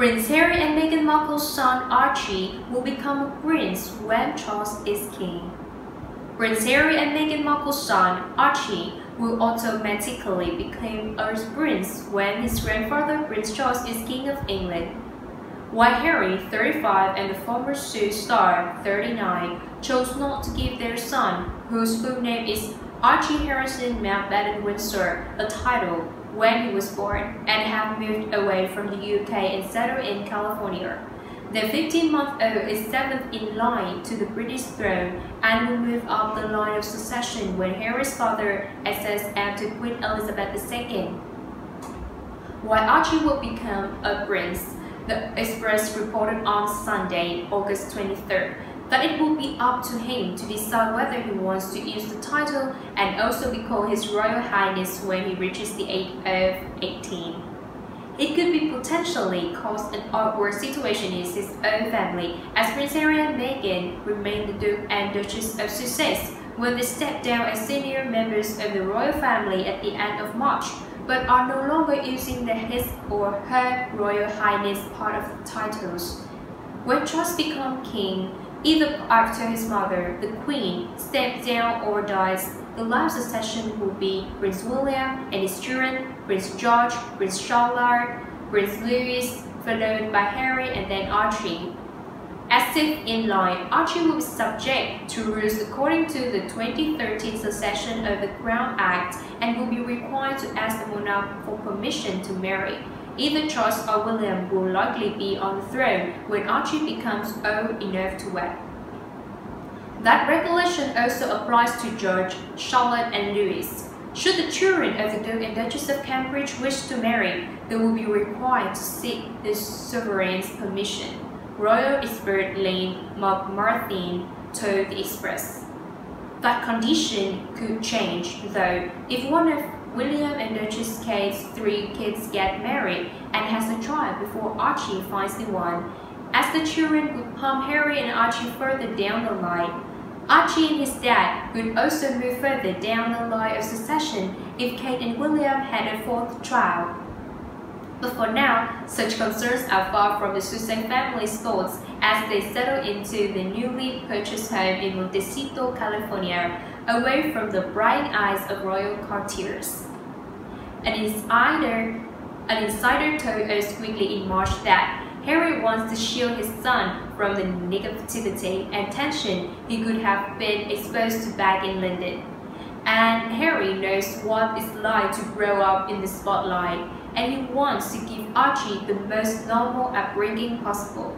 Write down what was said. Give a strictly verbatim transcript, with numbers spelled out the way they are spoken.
Prince Harry and Meghan Markle's son Archie will become a prince when Charles is king. Prince Harry and Meghan Markle's son Archie will automatically become a prince when his grandfather Prince Charles is King of England. While Harry, thirty-five, and the former Sue star, thirty-nine, chose not to give their son, whose full name is Archie Harrison Mountbatten-Windsor, a title when he was born, and have moved away from the U K and settled in California. The fifteen-month-old is seventh in line to the British throne and will move up the line of succession when Harry's father ascends after Queen Elizabeth the second. While Archie will become a prince, The Express reported on Sunday, August twenty-third, that it will be up to him to decide whether he wants to use the title and also be called His Royal Highness when he reaches the age of eighteen. It could be potentially cause an awkward situation in his own family, as Prince Harry and Meghan remain the Duke and Duchess of Sussex when they step down as senior members of the royal family at the end of March, but are no longer using the His or Her Royal Highness part of the titles. When Charles becomes king, either after his mother, the Queen, steps down or dies, the line succession will be Prince William and his children, Prince George, Prince Charlotte, Prince Louis, followed by Harry and then Archie. As sixth in line, Archie will be subject to rules according to the twenty thirteen Succession of the Crown Act and will be required to ask the monarch for permission to marry. Either Charles or William will likely be on the throne when Archie becomes old enough to wed. That regulation also applies to George, Charlotte, and Louis. Should the children of the Duke and Duchess of Cambridge wish to marry, they will be required to seek the sovereign's permission. Royal expert Lynn Martin told the Express. That condition could change, though. If one of William and Duchess Kate's three kids get married and has a child before Archie finds the one, as the children would pump Harry and Archie further down the line. Archie and his dad would also move further down the line of succession if Kate and William had a fourth child. But for now, such concerns are far from the Sussex family's thoughts as they settle into the newly purchased home in Montecito, California, away from the bright eyes of royal courtiers. An insider, an insider told us quickly in March that Harry wants to shield his son from the negativity and tension he could have been exposed to back in London. And Harry knows what it's like to grow up in the spotlight, and he wants to give Archie the most normal upbringing possible.